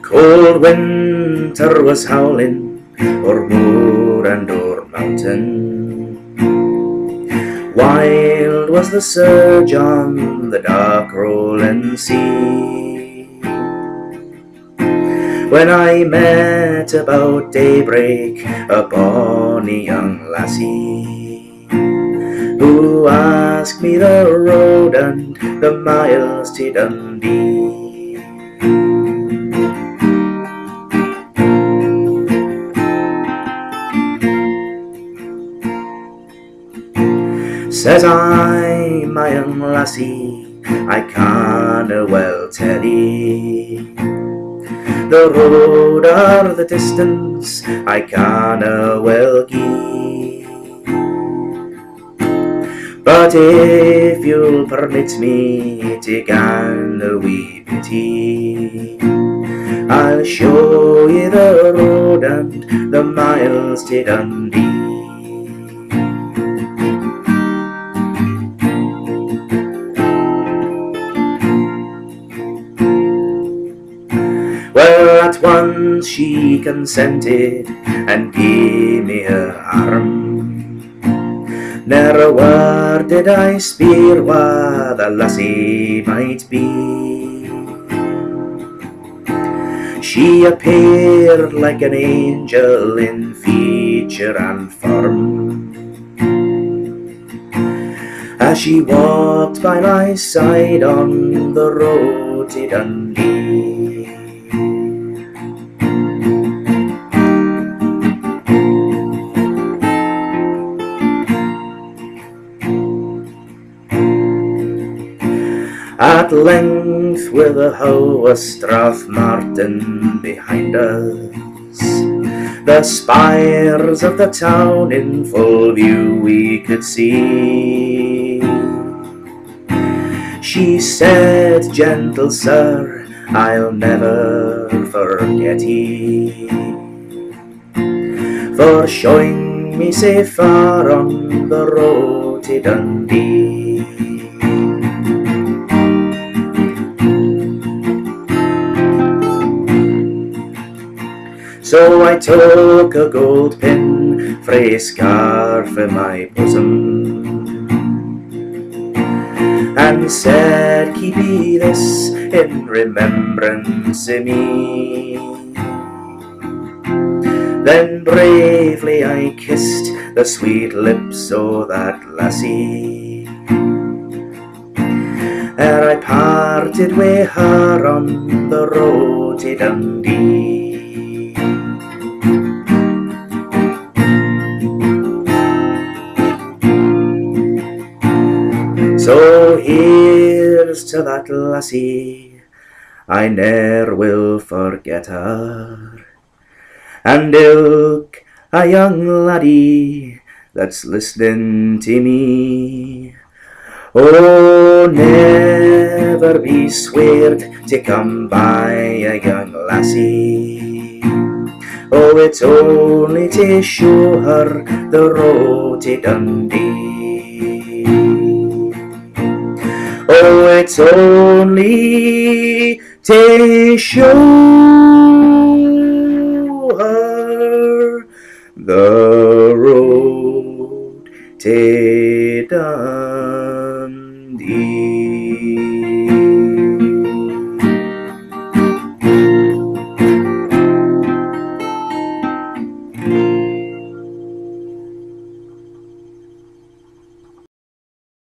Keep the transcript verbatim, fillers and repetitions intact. Cold winter was howling o'er moor and o'er mountain. Wild was the surge on the dark rolling sea. When I met about daybreak a bonny young lassie, who asked me the road and the miles to Dundee. Says I, my young lassie, I canna well tell ye the road or the distance, I canna well gie. But if you'll permit me to gan a wee bitty, I'll show ye the road and the miles to Dundee. At once she consented and gave me her arm. Ne'er a word did I speir wha the lassie might be. She appeared like an angel in feature and form, as she walked by my side on the road to Dundee. At length, with a howe of Strathmartin behind us, the spires of the town in full view we could see. She said, "Gentle sir, I'll never forget ye, for showing me sae far on the road to Dundee." So I took a gold pin frae a scarf in my bosom, and said, "Keep ye this in remembrance of me." Then bravely I kissed the sweet lips o' that lassie, ere I parted wi' her on the road to Dundee. So here's to that lassie, I ne'er will forget her, and ilk a young laddie that's listening to me, oh, never be sweared to come by a young lassie, oh, it's only to show her the road to Dundee. Oh, it's only to show her the road to Dundee.